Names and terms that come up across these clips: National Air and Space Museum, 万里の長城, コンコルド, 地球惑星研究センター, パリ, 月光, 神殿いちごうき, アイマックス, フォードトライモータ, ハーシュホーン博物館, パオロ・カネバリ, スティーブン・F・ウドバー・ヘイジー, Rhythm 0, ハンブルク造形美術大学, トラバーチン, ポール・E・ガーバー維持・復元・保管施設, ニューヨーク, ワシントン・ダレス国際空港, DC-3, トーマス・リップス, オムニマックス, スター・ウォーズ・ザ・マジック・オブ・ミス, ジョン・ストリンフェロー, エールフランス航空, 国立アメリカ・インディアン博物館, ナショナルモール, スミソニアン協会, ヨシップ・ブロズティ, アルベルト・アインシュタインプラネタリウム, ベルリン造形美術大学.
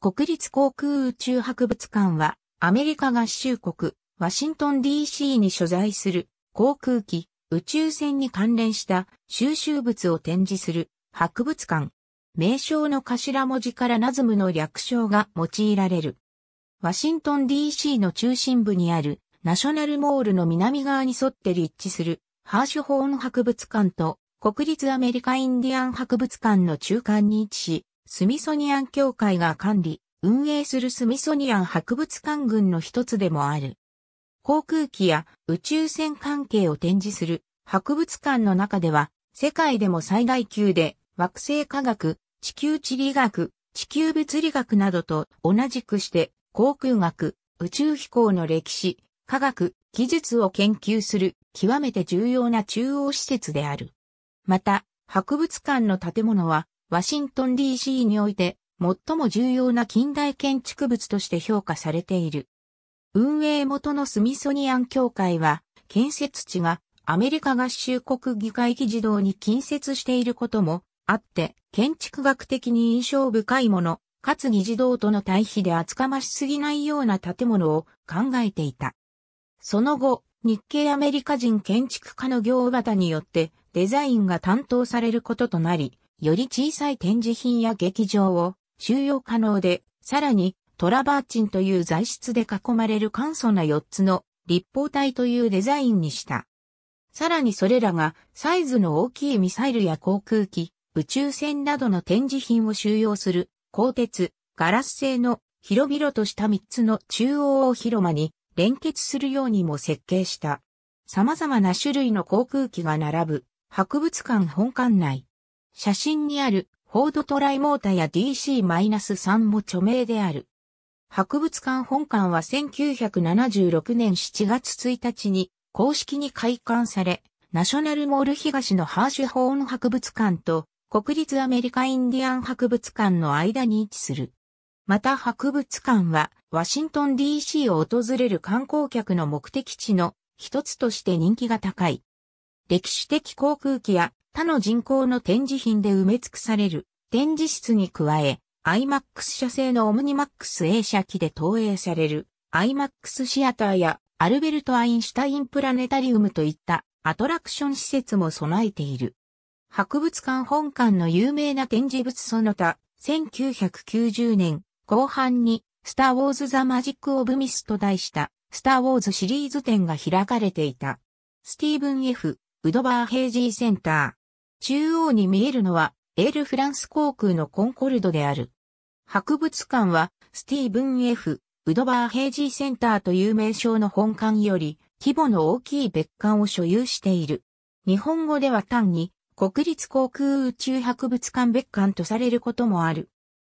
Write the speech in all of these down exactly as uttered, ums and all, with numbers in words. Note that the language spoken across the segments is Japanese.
国立航空宇宙博物館は、アメリカ合衆国、ワシントン ディーシー に所在する航空機、宇宙船に関連した収集物を展示する博物館。名称の頭文字からナズムの略称が用いられる。ワシントン ディーシー の中心部にあるナショナルモールの南側に沿って立地するハーシュホーン博物館と国立アメリカインディアン博物館の中間に位置し、スミソニアン協会が管理、運営するスミソニアン博物館群の一つでもある。航空機や宇宙船関係を展示する博物館の中では、世界でも最大級で惑星科学、地球地理学、地球物理学などと同じくして航空学、宇宙飛行の歴史、科学、技術を研究する極めて重要な中央施設である。また、博物館の建物は、ワシントン ディーシー において最も重要な近代建築物として評価されている。運営元のスミソニアン協会は建設地がアメリカ合衆国議会議事堂に近接していることもあって建築学的に印象深いもの、かつ議事堂との対比で厚かましすぎないような建物を考えていた。その後、日系アメリカ人建築家の行端によってデザインが担当されることとなり、より小さい展示品や劇場を収容可能で、さらにトラバーチンという材質で囲まれる簡素なよっつの立方体というデザインにした。さらにそれらがサイズの大きいミサイルや航空機、宇宙船などの展示品を収容する鋼鉄、ガラス製の広々としたみっつの中央広間に連結するようにも設計した。様々な種類の航空機が並ぶ博物館本館内。写真にあるフォードトライモータや ディーシースリー も著名である。博物館本館はせんきゅうひゃくななじゅうろくねんしちがつついたちに公式に開館され、ナショナルモール東のハーシュホーン博物館と国立アメリカインディアン博物館の間に位置する。また博物館はワシントン ディーシー を訪れる観光客の目的地の一つとして人気が高い。歴史的航空機や他の人工の展示品で埋め尽くされる展示室に加え、アイマックス 社製のオムニマックス映写機で投影される アイマックス シアターやアルベルト・アインシュタインプラネタリウムといったアトラクション施設も備えている。博物館本館の有名な展示物その他、せんきゅうひゃくきゅうじゅうねんこうはんにスター・ウォーズ・ザ・マジック・オブ・ミスと題したスター・ウォーズシリーズ展が開かれていた。スティーブン・ F ・ウドバー・ヘイジーセンター。中央に見えるのは、エールフランス航空のコンコルドである。博物館は、スティーブン・ F ・ウドバー・ヘイジーセンターという名称の本館より、規模の大きい別館を所有している。日本語では単に、国立航空宇宙博物館別館とされることもある。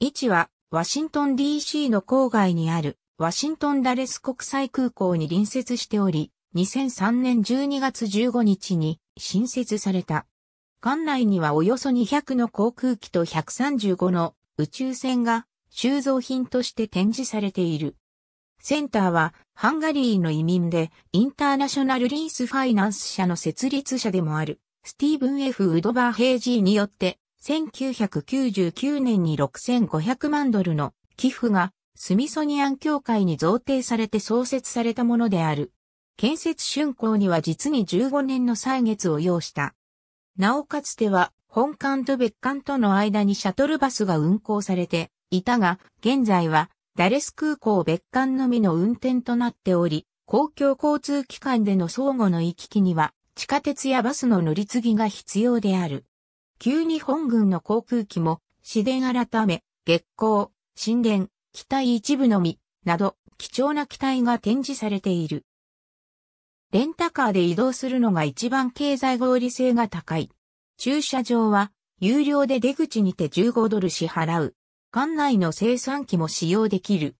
位置は、ワシントン ディーシー の郊外にある、ワシントン・ダレス国際空港に隣接しており、にせんさんねんじゅうにがつじゅうごにちに新設された。館内にはおよそにひゃくの航空機とひゃくさんじゅうごの宇宙船が収蔵品として展示されている。センターはハンガリーの移民でインターナショナルリースファイナンス社の設立者でもあるスティーブン・ F ・ウドバー・ヘイジーによってせんきゅうひゃくきゅうじゅうきゅうねんにろくせんごひゃくまんドルの寄付がスミソニアン協会に贈呈されて創設されたものである。建設竣工には実にじゅうごねんの歳月を要した。なおかつては本館と別館との間にシャトルバスが運行されていたが、現在はダレス空港別館のみの運転となっており、公共交通機関での相互の行き来には地下鉄やバスの乗り継ぎが必要である。旧日本軍の航空機も、市電改め、月光、新電、機体一部のみ、など貴重な機体が展示されている。レンタカーで移動するのが一番経済合理性が高い。駐車場は有料で出口にてじゅうごドル支払う。館内の生産機も使用できる。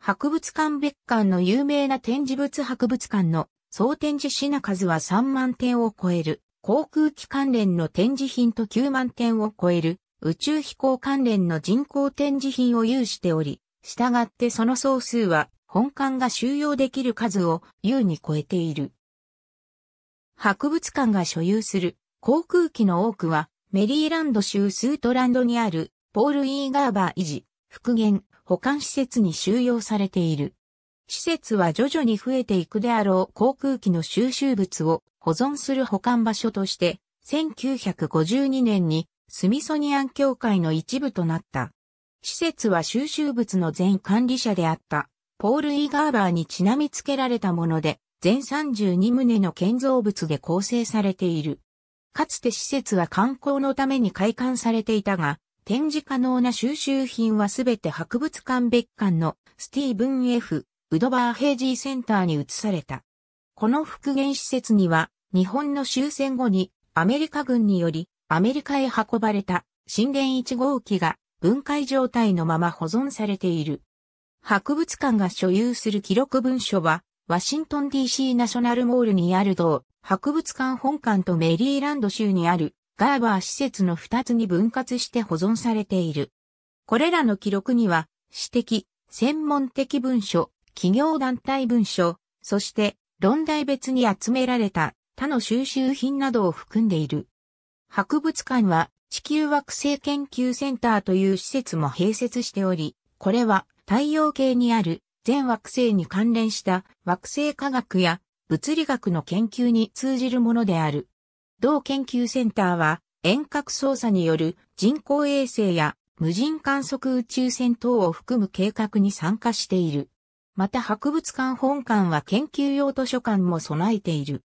博物館別館の有名な展示物博物館の総展示品数はさんまんてんを超える航空機関連の展示品ときゅうまんてんを超える宇宙飛行関連の人工展示品を有しており、従ってその総数は本館が収容できる数を優に超えている。博物館が所有する航空機の多くはメリーランド州スートランドにあるポール・イー・ガーバー維持、復元、保管施設に収容されている。施設は徐々に増えていくであろう航空機の収集物を保存する保管場所として、せんきゅうひゃくごじゅうにねんにスミソニアン協会の一部となった。施設は収集物の前管理者であったポール・E・ガーバーにちなみつけられたもので、全さんじゅうにとうの建造物で構成されている。かつて施設は観光のために開館されていたが、展示可能な収集品はすべて博物館別館のスティーブン・ F ・ウドバーヘイジーセンターに移された。この復元施設には、日本の終戦後にアメリカ軍によりアメリカへ運ばれた神殿いちごうきが分解状態のまま保存されている。博物館が所有する記録文書は、ワシントン ディーシー ナショナルモールにある同博物館本館とメリーランド州にあるガーバー施設のふたつに分割して保存されている。これらの記録には、私的、専門的文書、企業団体文書、そして論題別に集められた他の収集品などを含んでいる。博物館は地球惑星研究センターという施設も併設しており、これは太陽系にある全惑星に関連した惑星科学や物理学の研究に通じるものである。同研究センターは遠隔操作による人工衛星や無人観測宇宙船等を含む計画に参加している。また博物館本館は研究用図書館も備えている。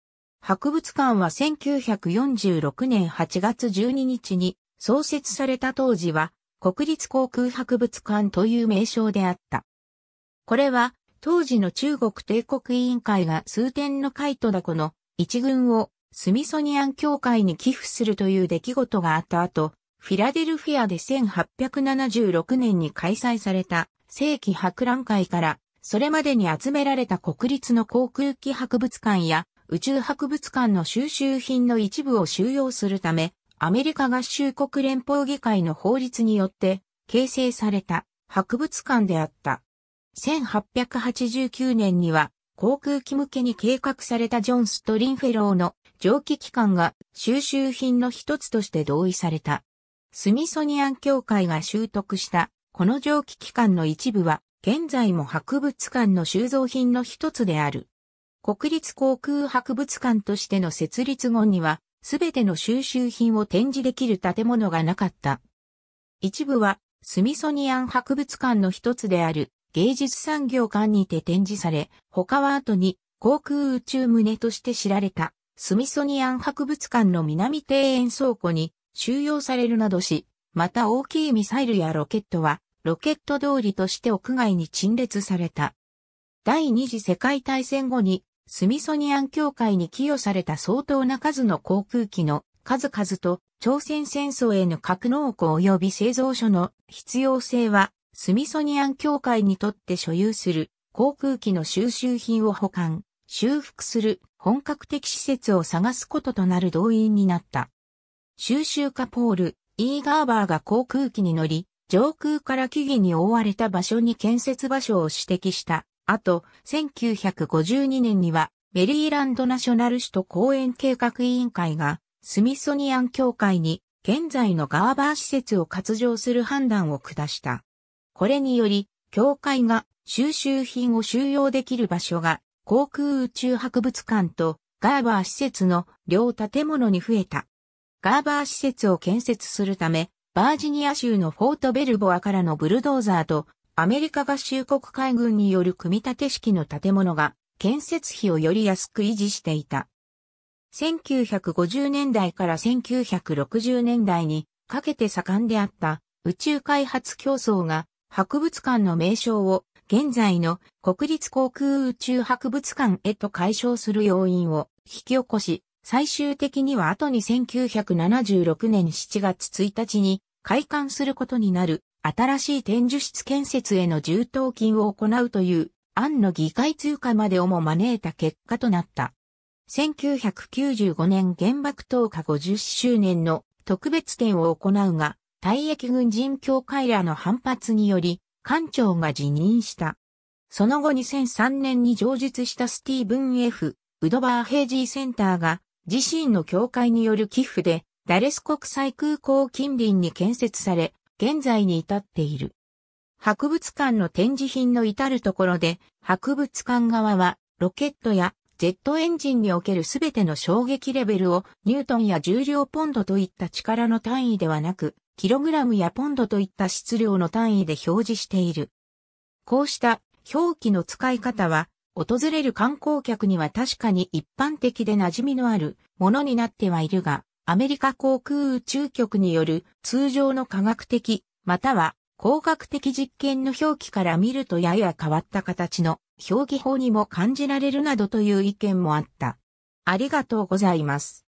博物館はせんきゅうひゃくよんじゅうろくねんはちがつじゅうににちに創設された当時は国立航空博物館という名称であった。これは当時の中国帝国委員会が数点の貝とダコの一群をスミソニアン協会に寄付するという出来事があった後、フィラデルフィアでせんはっぴゃくななじゅうろくねんに開催された世紀博覧会からそれまでに集められた国立の航空機博物館や宇宙博物館の収集品の一部を収容するため、アメリカ合衆国連邦議会の法律によって形成された博物館であった。せんはっぴゃくはちじゅうきゅうねんには航空機向けに計画されたジョン・ストリンフェローの蒸気機関が収集品の一つとして同意された。スミソニアン協会が習得したこの蒸気機関の一部は現在も博物館の収蔵品の一つである。国立航空博物館としての設立後にはすべての収集品を展示できる建物がなかった。一部はスミソニアン博物館の一つである。芸術産業館にて展示され、他は後に航空宇宙棟として知られたスミソニアン博物館の南庭園倉庫に収容されるなどし、また大きいミサイルやロケットはロケット通りとして屋外に陳列された。第二次世界大戦後にスミソニアン協会に寄与された相当な数の航空機の数々と朝鮮戦争への格納庫及び製造所の必要性は、スミソニアン協会にとって所有する航空機の収集品を保管、修復する本格的施設を探すこととなる動員になった。収集家ポール・E・ガーバーが航空機に乗り、上空から木々に覆われた場所に建設場所を指摘した。あと、せんきゅうひゃくごじゅうにねんにはメリーランドナショナル首都公園計画委員会がスミソニアン協会に現在のガーバー施設を活用する判断を下した。これにより、協会が収集品を収容できる場所が航空宇宙博物館とガーバー施設の両建物に増えた。ガーバー施設を建設するため、バージニア州のフォートベルボアからのブルドーザーとアメリカ合衆国海軍による組み立て式の建物が建設費をより安く維持していた。せんきゅうひゃくごじゅうねんだいからせんきゅうひゃくろくじゅうねんだいにかけて盛んであった宇宙開発競争が博物館の名称を現在の国立航空宇宙博物館へと改称する要因を引き起こし、最終的には後にせんきゅうひゃくななじゅうろくねんしちがつついたちに開館することになる新しい展示室建設への充当金を行うという案の議会通過までをも招いた結果となった。せんきゅうひゃくきゅうじゅうごねん原爆投下ごじゅっしゅうねんの特別展を行うが、退役軍人協会らの反発により、館長が辞任した。その後にせんさんねんに上述したスティーブン・ F ・ウドバーヘイジーセンターが、自身の協会による寄付で、ダレス国際空港近隣に建設され、現在に至っている。博物館の展示品の至るところで、博物館側はロケットやジェットエンジンにおけるすべての衝撃レベルをニュートンや重量ポンドといった力の単位ではなく、キログラムやポンドといった質量の単位で表示している。こうした表記の使い方は、訪れる観光客には確かに一般的で馴染みのあるものになってはいるが、アメリカ航空宇宙局による通常の科学的または工学的実験の表記から見るとやや変わった形の表記法にも感じられるなどという意見もあった。ありがとうございます。